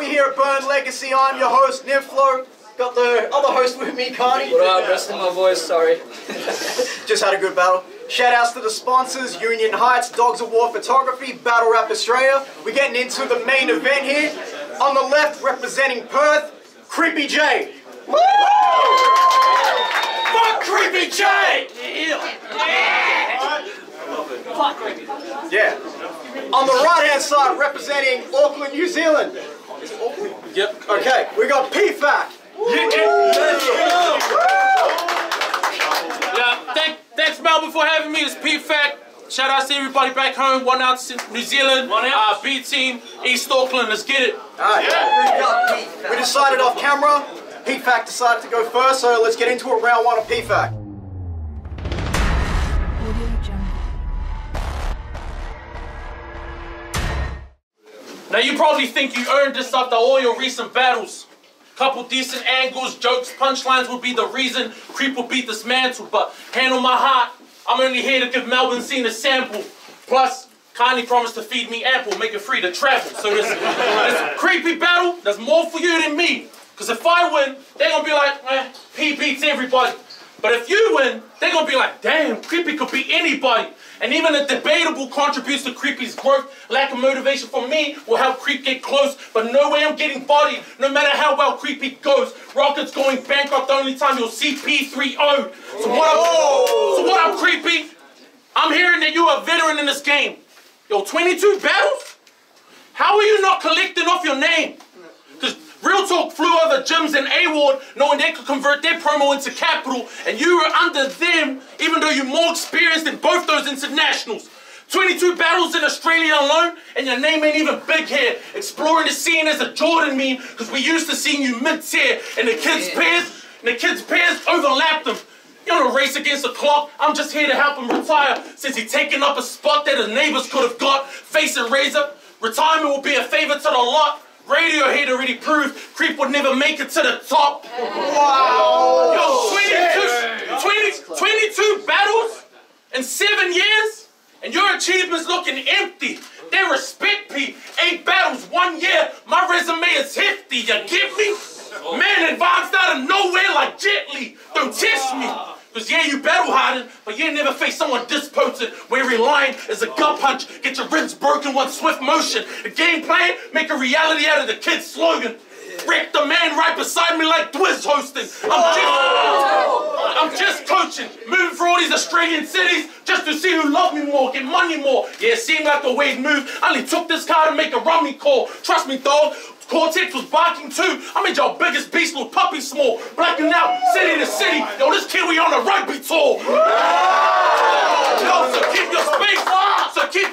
We're here at Burn Legacy. I'm your host, Niflo. Got the other host with me, Karni. What up? Rest in my voice, sorry. Just had a good battle. Shout outs to the sponsors, Union Heights, Dogs of War Photography, Battle Rap Australia. We're getting into the main event here. On the left, representing Perth, Creepy J. Woo! Fuck Creepy J! Yeah. Yeah. Fuck Creepy. Yeah. On the right-hand side, representing Auckland, New Zealand. Is it Auckland? Yep. Okay, we got PFAK. Yeah, thanks Melbourne for having me. It's PFAK. Shout out to everybody back home. 1 ounce in New Zealand. 1 ounce. B team, East Auckland. Let's get it. Alright. Yeah. We decided off camera. PFAK decided to go first, so let's get into it. Round one of PFAK. Now you probably think you earned this after all your recent battles. Couple decent angles, jokes, punchlines would be the reason Creep will be dismantled, but hand on my heart, I'm only here to give Melbourne scene a sample. Plus, Karni promised to feed me ample, make it free to travel. So this creepy battle, there's more for you than me. Because if I win, they're going to be like, eh, P beats everybody. But if you win, they're going to be like, damn, Creepy could beat anybody. And even a debatable contributes to Creepy's growth. Lack of motivation from me will help Creep get close. But no way I'm getting bodied, no matter how well Creepy goes. Rocket's going bankrupt the only time you'll see CP3-0. So what up, Creepy? I'm hearing that you're a veteran in this game. Yo, 22 battles? How are you not collecting off your name? Because Real Talk flew over gyms in A-Ward knowing they could convert their promo into capital, and you were under them even though you're more experienced than both those internationals. 22 battles in Australia alone, and your name ain't even big here. Exploring the scene as a Jordan meme, because we used to seeing you mid-tier, and the kids' pairs overlapped them. You're on a race against the clock, I'm just here to help him retire, since he's taken up a spot that his neighbours could have got. Face it, Razor, retirement will be a favour to the lot. Radiohead already proved Creep would never make it to the top. Wow! Yo, 22 battles in 7 years, and your achievements looking empty. They respect me. 8 battles, 1 year. My resume is hefty, you get me? Man advanced out of nowhere like Jet Li. Don't test me. Because yeah, you battle hardened, but you ain't never face someone this potent, where every line is a gut punch, get your ribs broken one swift motion. The game plan, make a reality out of the kid's slogan. Wreck the man right beside me like Dwiz hosting. I'm just coaching, moving through all these Australian cities just to see who love me more, get money more. Yeah, seemed like the way it moved. I only took this car to make a rummy call. Trust me, dog. Cortex was barking too. I made y'all biggest beast little puppy small. Blacking out, city to city. Yo, this Kiwi on a rugby tour. Yo, so keep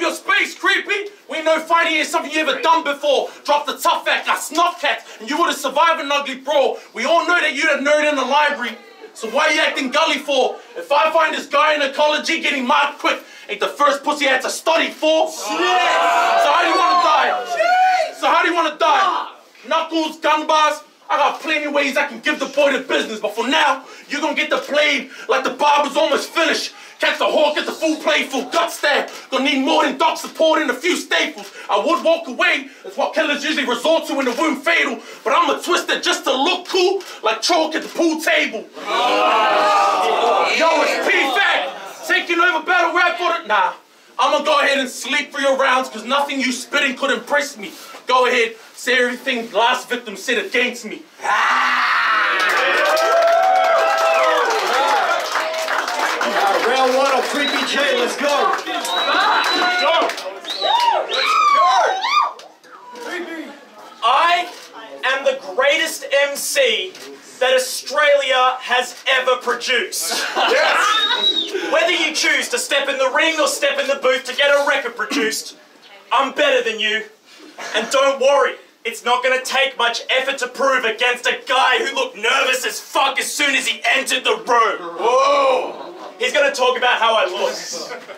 your space, Creepy. We know fighting is something you ever done before. Drop the tough act, I snuff cats, and you would have survived an ugly brawl. We all know that you're the nerd in the library. So why are you acting gully for? If I find this guy in ecology getting marked quick, ain't the first pussy I had to study for? Yes. So how do you want to die? Knuckles, gun bars, I got plenty of ways I can give the boy the business, but for now, you're gonna get the blade like the barber's almost finished. Catch the hawk, get the full play, full gut stab. Gonna need more than doc support and a few staples. I would walk away, that's what killers usually resort to in the womb fatal, but I'm a twister just to look cool, like chalk at the pool table. Yo, it's PFAK, taking over battle rap for it. Nah, I'm gonna go ahead and sleep for your rounds, because nothing you spitting could impress me. Go ahead, say everything last victim said against me. Round one of Creepy J, let's go. Let's go. I am the greatest MC that Australia has ever produced. Yes. Whether you choose to step in the ring or step in the booth to get a record produced, I'm better than you. And don't worry, it's not going to take much effort to prove against a guy who looked nervous as fuck as soon as he entered the room. Whoa! He's going to talk about how I look.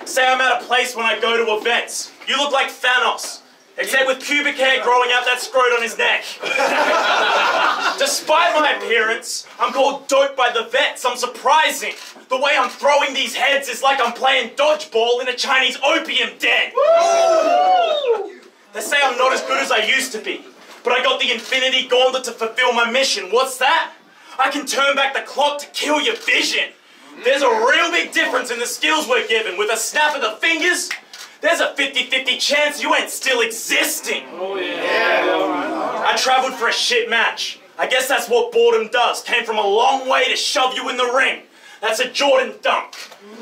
Say I'm out of place when I go to events. You look like Thanos, except with pubic hair growing out that scrote on his neck. Despite my appearance, I'm called dope by the vets. I'm surprising. The way I'm throwing these heads is like I'm playing dodgeball in a Chinese opium den. Woo! They say I'm not as good as I used to be. But I got the infinity gauntlet to fulfill my mission. What's that? I can turn back the clock to kill your vision. There's a real big difference in the skills we're given. With a snap of the fingers, there's a 50-50 chance you ain't still existing. Oh, yeah. All right, all right. I traveled for a shit match. I guess that's what boredom does. Came from a long way to shove you in the ring. That's a Jordan dunk.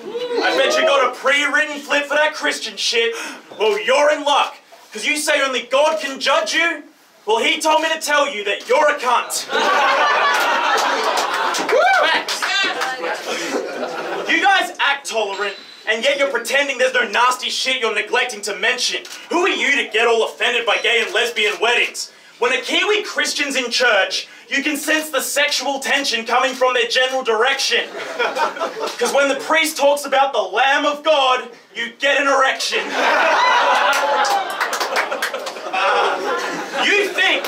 I bet you got a pre-written flip for that Christian shit. Well, you're in luck, because you say only God can judge you. Well, he told me to tell you that you're a cunt. You guys act tolerant, and yet you're pretending there's no nasty shit you're neglecting to mention. Who are you to get all offended by gay and lesbian weddings? When a Kiwi Christian's in church, you can sense the sexual tension coming from their general direction. Because when the priest talks about the Lamb of God, you get an erection. You think...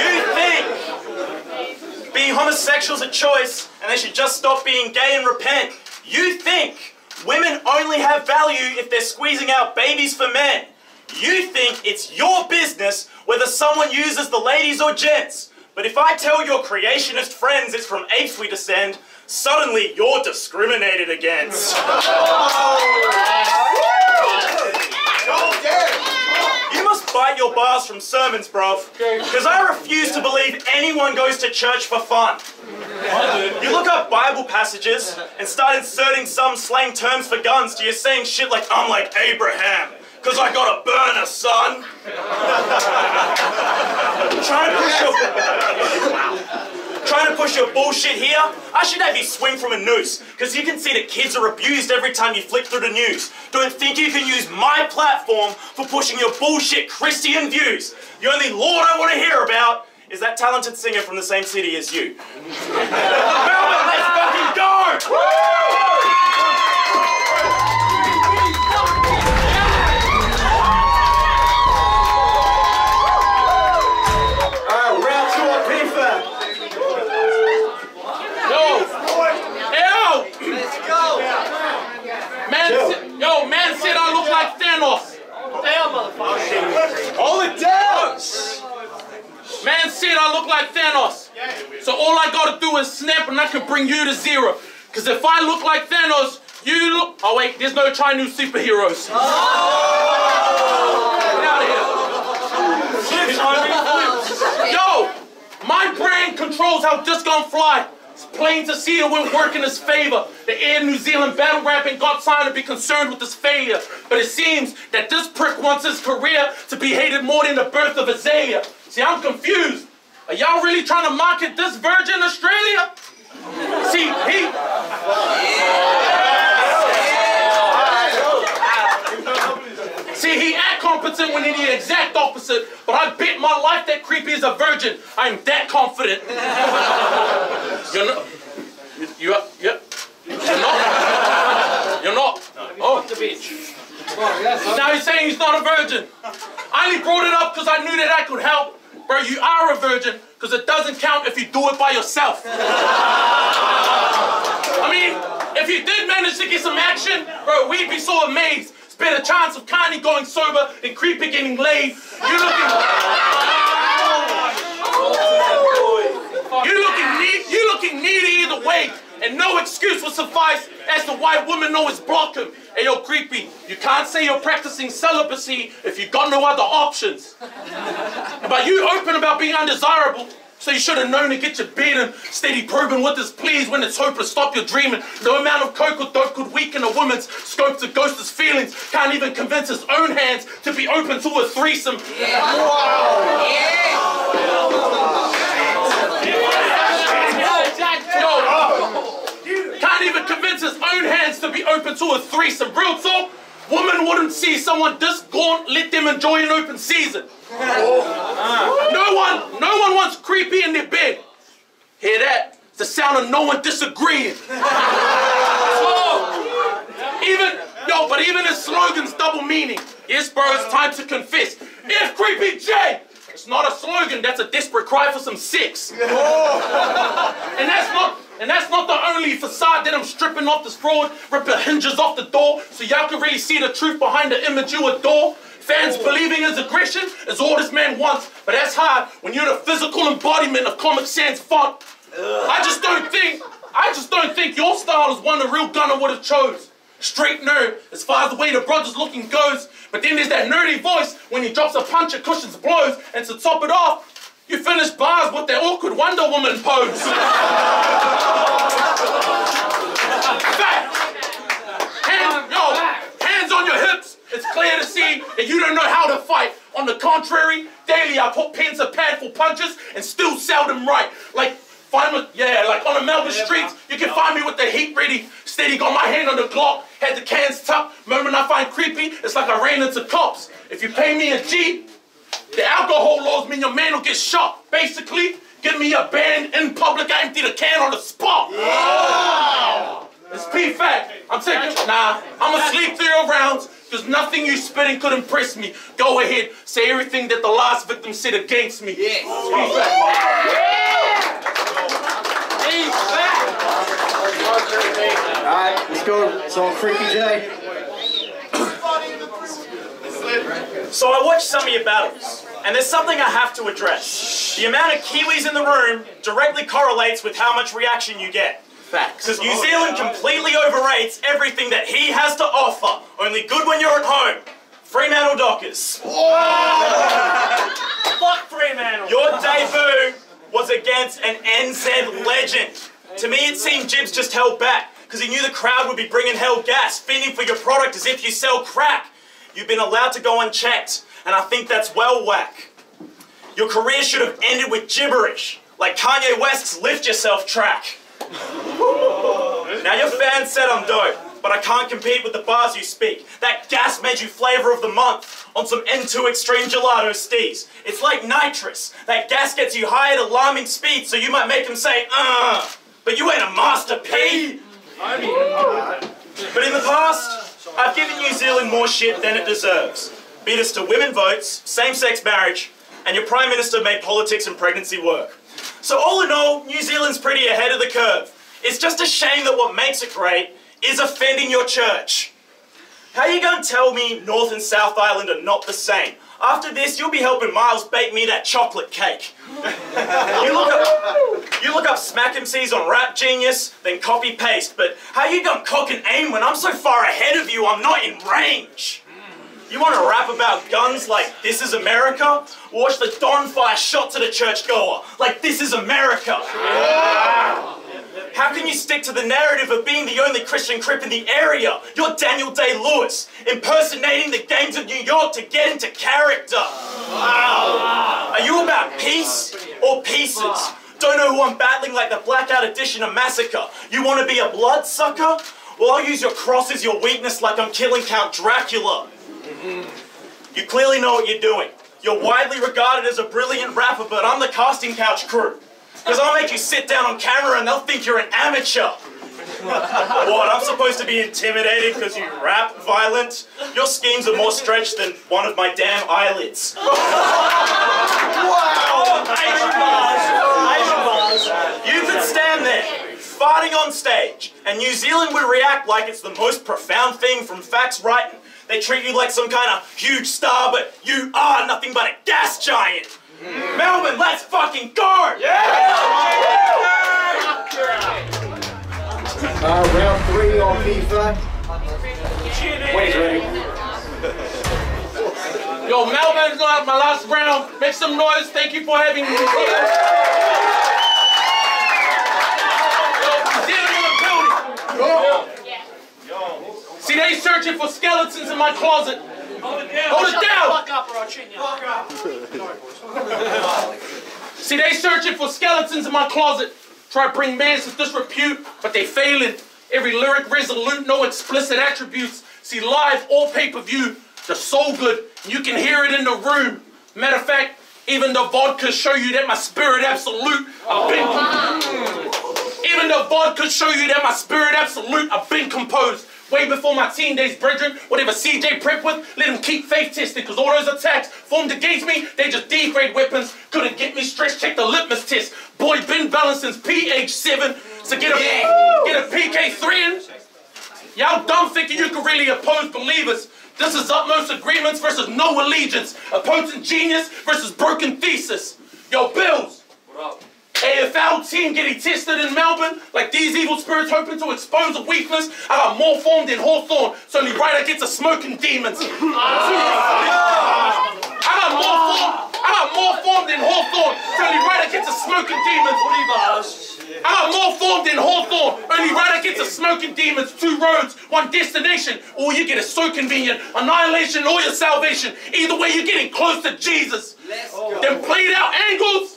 You think being homosexual's a choice and they should just stop being gay and repent. You think women only have value if they're squeezing out babies for men. You think it's your business whether someone uses the ladies or gents. But if I tell your creationist friends it's from apes we descend, suddenly you're discriminated against. You must bite your bars from sermons, bruv. Because I refuse to believe anyone goes to church for fun. You look up Bible passages and start inserting some slang terms for guns to you saying shit like, I'm like Abraham, because I got a burner, son. Trying to push your bullshit here? I should have you swing from a noose, because you can see that kids are abused every time you flick through the news. Don't think you can use my platform for pushing your bullshit Christian views. The only Lord I want to hear about is that talented singer from the same city as you. Melbourne, let's fucking go! Woo! Yo, man said I look like Thanos. Damn, motherfucker. Hold it down. Man said I look like Thanos. So all I gotta do is snap and I can bring you to zero. Because if I look like Thanos, you look... Oh, wait, there's no Chinese superheroes. Oh. Get out of here. Flips, homie, flips. Yo, my brand controls how this gonna fly. It's plain to see it won't work in his favour. The Air New Zealand battle rap ain't got time to be concerned with his failure. But it seems that this prick wants his career to be hated more than the birth of Azalea. See, I'm confused. Are y'all really trying to market this Virgin Australia? See, he... Yeah. See, he act competent when he the exact opposite. But I bet my life that Creepy is a virgin. I am that confident. You're not. Oh, the bitch. Now he's saying he's not a virgin. I only brought it up because I knew that I could help. Bro, you are a virgin because it doesn't count if you do it by yourself. I mean, if you did manage to get some action, bro, we'd be so amazed. It's better chance of Karni going sober than Creepy getting laid. You're looking... You looking needy either way, and no excuse will suffice as to why women always block him. Hey, yo, Creepy, you can't say you're practicing celibacy if you got no other options. But you open about being undesirable, so you should have known to get your bed and steady probing with his pleas when it's hopeless. Stop your dreaming. No amount of coke or dope could weaken a woman's scope to ghost his feelings. Can't even convince his own hands to be open to a threesome. Yeah. Wow. Yeah. Can't even convince his own hands to be open to a threesome. Real talk, women wouldn't see someone this gaunt, let them enjoy an open season. No one wants Creepy in their bed. Hear that? It's the sound of no one disagreeing. Even his slogan's double meaning. Yes, bro, it's time to confess. If Creepy J... It's not a slogan, that's a desperate cry for some sex. And that's not... And that's not the only facade that I'm stripping off this broad, ripping hinges off the door, so y'all can really see the truth behind the image you adore. Fans believing his aggression is all this man wants, but that's hard when you're the physical embodiment of Comic Sans font. I just don't think your style is one a real gunner would have chose. Straight nerd, as far as the way the brother's looking goes. But then there's that nerdy voice when he drops a punch, it cushions blows, and to top it off, you finish bars with that awkward Wonder Woman pose. Fact. Hands on your hips. It's clear to see that you don't know how to fight. On the contrary, daily I put pen to pad for punches and still sell them right. Like on the Melbourne streets, you can find me with the heat ready. Steady, got my hand on the Glock, had the cans tucked. Moment I find creepy, it's like I ran into cops. If you pay me a G, the alcohol laws mean your man will get shot. Basically, give me a band in public, I empty the can on the spot. Wow. It's PFAK. I'ma sleep 3 rounds. Because nothing you spitting could impress me. Go ahead, say everything that the last victim said against me. Yes. Yeah. Alright, let's go. It's all Creepy J. So I watched some of your battles, and there's something I have to address. The amount of Kiwis in the room directly correlates with how much reaction you get. Because New Zealand completely overrates everything that he has to offer. Only good when you're at home. Fremantle Dockers. Fuck Fremantle. Your debut was against an NZ legend. To me, it seemed Jibs just held back because he knew the crowd would be bringing hell gas, fending for your product as if you sell crack. You've been allowed to go unchecked, and I think that's well whack. Your career should have ended with gibberish, like Kanye West's Lift Yourself track. Now your fans said I'm dope, but I can't compete with the bars you speak. That gas made you flavour of the month on some N2 Extreme Gelato steez. It's like nitrous. That gas gets you high at alarming speed, so you might make them say, but you ain't a Master P. But in the past, I've given New Zealand more shit than it deserves. Beat us to women votes, same-sex marriage, and your Prime Minister made politics and pregnancy work. So all in all, New Zealand's pretty ahead of the curve. It's just a shame that what makes it great is offending your church. How you gonna tell me North and South Island are not the same? After this, you'll be helping Miles bake me that chocolate cake. You look up Smack MCs on Rap Genius, then copy paste, but how you gonna cock and aim when I'm so far ahead of you I'm not in range? You wanna rap about guns like This Is America? Watch the Don fire shots at a churchgoer like This Is America. Yeah. How can you stick to the narrative of being the only Christian Crip in the area? You're Daniel Day-Lewis, impersonating the gangs of New York to get into character. Wow. Are you about peace or pieces? Don't know who I'm battling like the Blackout edition of Massacre. You wanna be a bloodsucker? Well, I'll use your cross as your weakness like I'm killing Count Dracula. You clearly know what you're doing. You're widely regarded as a brilliant rapper, but I'm the casting couch crew. Because I'll make you sit down on camera and they'll think you're an amateur. What, I'm supposed to be intimidated because you rap violent? Your schemes are more stretched than one of my damn eyelids. Wow! Asian bars. You could stand there, farting on stage, and New Zealand would react like it's the most profound thing from Facts Writing. They treat you like some kind of huge star, but you are nothing but a gas giant. Mm. Melbourne, let's fucking go! Yeah! Round 3 on FIFA. Wait, ready? Yo, Melbourne's gonna have my last round. Make some noise. Thank you for having me. Yo, in the building. See, they searching for skeletons in my closet. Hold it down. Hold it down. Fuck up, or I'll chin you. Fuck up. See, they searching for skeletons in my closet. Try to bring man to disrepute, but they failing. Every lyric resolute, no explicit attributes. See, live or pay-per-view, they're so good. You can hear it in the room. Matter of fact, even the vodka show you that my spirit absolute. Even the vodka show you that my spirit absolute. I've been composed. Way before my teen days, brethren, whatever CJ prep with, let him keep faith tested, cause all those attacks formed against me, they just degrade weapons, couldn't get me stressed, check the litmus test. Boy, been balanced since PH7, so get a thinking you can really oppose believers. This is utmost agreements versus no allegiance. A potent genius versus broken thesis. Yo, Bills. What up? AFL team getting tested in Melbourne, like these evil spirits hoping to expose a weakness. I got more form than Hawthorne, so only right I get to smoking demons. I got more form than Hawthorne, only right I get to smoking demons. Two roads, one destination. All you get is so convenient. Annihilation or your salvation. Either way, you're getting close to Jesus. Then played out angles.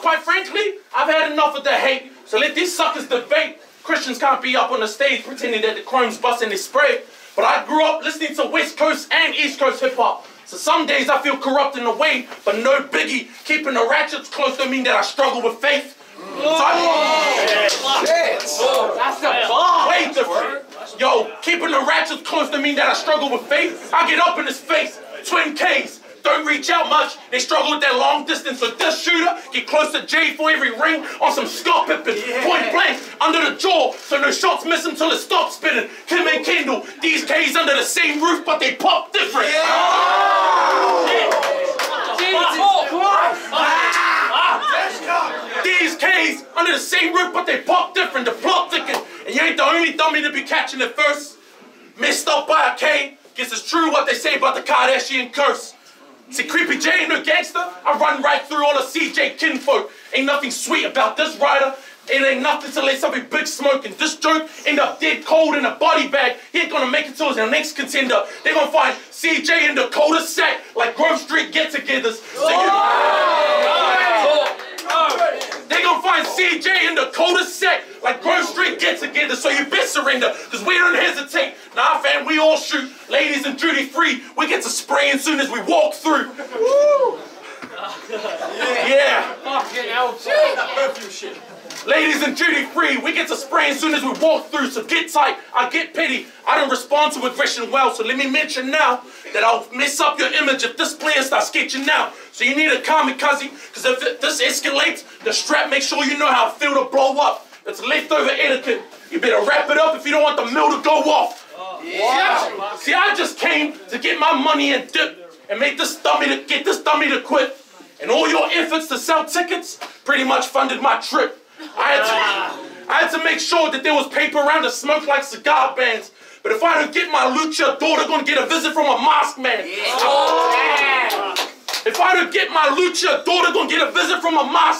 Quite frankly, I've had enough of the hate. So let these suckers debate. Christians can't be up on the stage pretending that the chrome's busting their spray. But I grew up listening to West Coast and East Coast hip hop. So some days I feel corrupt in a way, but no biggie. Keeping the ratchets close don't mean that I struggle with faith. I get up in his face. Twin K's. Don't reach out much, they struggle with that long distance. So this shooter, get close to J for every ring on some scar pippins. Yeah. Point blank, under the jaw, so no shots miss him till it stops spinning. Kim and Kendall, these K's under the same roof, but they pop different. Yeah. Oh. These K's under the same roof, but they pop different. The plot thickens, and you ain't the only dummy to be catching it first. Messed up by a K, guess it's true what they say about the Kardashian curse. See, Creepy J ain't no gangster. I run right through all the CJ kinfolk. Ain't nothing sweet about this rider. It ain't nothing to let something big smoke. And this joke end up dead cold in a body bag. He ain't gonna make it till the next contender. They gonna find CJ in the cul-de-sac like Grove Street get-togethers. They gonna find CJ in the cul-de-sac like Grove Street get-togethers. So you best surrender, cause we don't hesitate. Nah, fam, we all shoot. Ladies and duty free, we get to spraying soon as we walk through. Woo! Yeah. Fucking hell, perfume shit. Ladies and duty free, we get to spraying soon as we walk through. So get tight, I get petty. I don't respond to aggression well, so let me mention now that I'll mess up your image if this plan starts sketching out. So you need a kamikaze, because if this escalates, the strap, make sure you know how I feel to blow up. It's leftover etiquette. You better wrap it up if you don't want the mill to go off. Yeah. See, I just came to get my money and dip and make this dummy to get this dummy to quit. And all your efforts to sell tickets pretty much funded my trip. I had to make sure that there was paper around to smoke like cigar bands. But if I don't get my luchador, they're gonna get a visit from a masked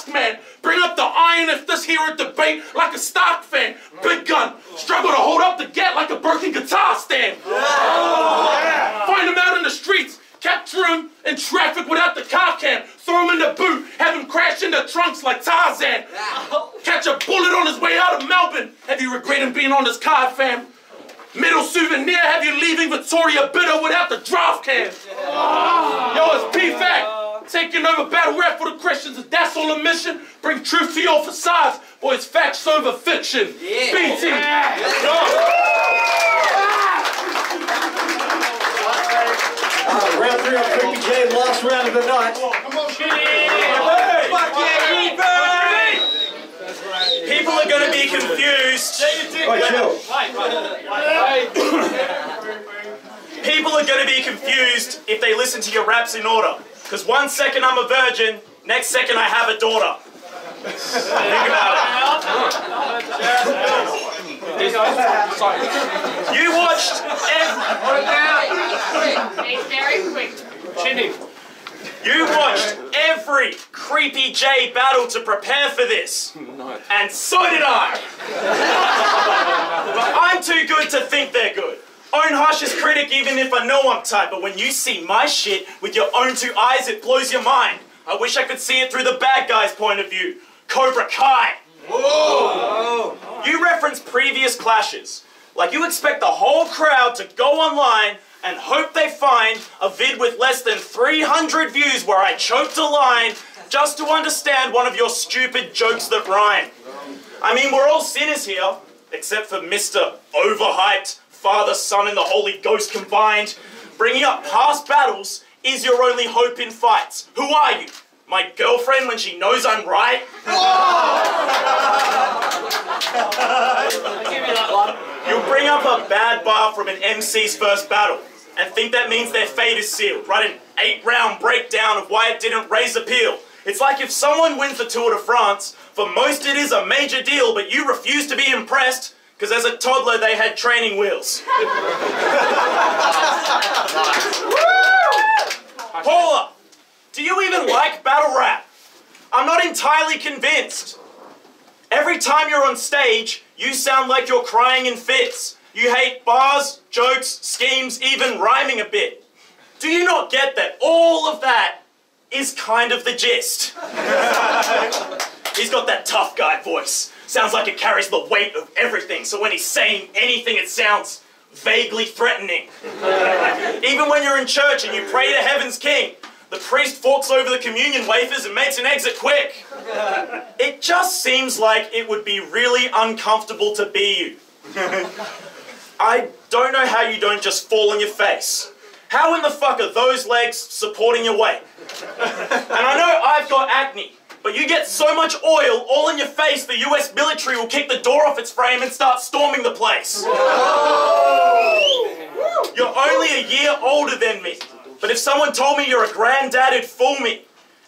man. Bring up the iron if this here a debate like a Stark fan. Big gun. Struggle to hold up the gap like a broken guitar stand. Find him out in the streets. Capture him in traffic without the car cam. Throw him in the boot. Have him crash in the trunks like Tarzan. Catch a bullet on his way out of Melbourne. Have you regretted being on this card, fam? Middle souvenir, have you leaving Victoria bitter without the draft cam? Yo, it's PFAK. Taking over battle rap for the Christians, if that's all a mission, bring truth to your facades, boys, facts over fiction. Yeah. BT. Yeah. Round three on Creepy J, last round of the night. People are going to be confused. People are going to be confused if they listen to your raps in order. Because one second I'm a virgin, next second I have a daughter. Think about it. You watched every Creepy J battle to prepare for this. And so did I. But I'm too good to think they're good. Own harshest critic, even if I know I'm tight, but when you see my shit with your own two eyes, it blows your mind. I wish I could see it through the bad guy's point of view. Cobra Kai. Whoa! You reference previous clashes. Like you expect the whole crowd to go online and hope they find a vid with less than 300 views where I choked a line just to understand one of your stupid jokes that rhyme. I mean, we're all sinners here, except for Mr. Overhyped. Father, Son, and the Holy Ghost combined. Bringing up past battles is your only hope in fights. Who are you? My girlfriend when she knows I'm right? Give me that one. You'll bring up a bad bar from an MC's first battle and think that means their fate is sealed. Write an 8-round breakdown of why it didn't raise appeal. It's like if someone wins the Tour de France, for most it is a major deal, but you refuse to be impressed because as a toddler they had training wheels. Paula, do you even like battle rap? I'm not entirely convinced. Every time you're on stage, you sound like you're crying in fits. You hate bars, jokes, schemes, even rhyming a bit. Do you not get that all of that is kind of the gist? He's got that tough guy voice. Sounds like it carries the weight of everything, so when he's saying anything, it sounds vaguely threatening. Even when you're in church and you pray to Heaven's King, the priest forks over the communion wafers and makes an exit quick. It just seems like it would be really uncomfortable to be you. I don't know how you don't just fall on your face. How in the fuck are those legs supporting your weight? And I know I've got acne, but you get so much oil all in your face the US military will kick the door off its frame and start storming the place. You're only a year older than me. But if someone told me you're a granddad, it'd fool me.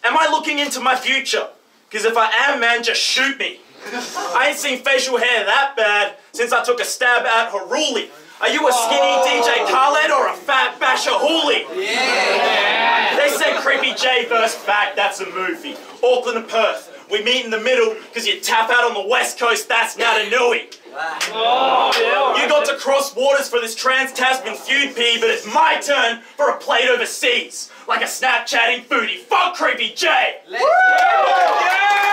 Am I looking into my future? Because if I am, man, just shoot me. I ain't seen facial hair that bad since I took a stab at Haruli. Are you a skinny DJ Khaled or a fat basher Hooli? Yeah. They said Creepy J vs. PFAK, that's a movie. Auckland and Perth, we meet in the middle because you tap out on the West Coast, that's Nata Nui. Oh, yeah. You got to cross waters for this trans-Tasman feud, P, but it's my turn for a plate overseas. Like a Snapchatting foodie. Fuck Creepy J! Let's go! Yeah!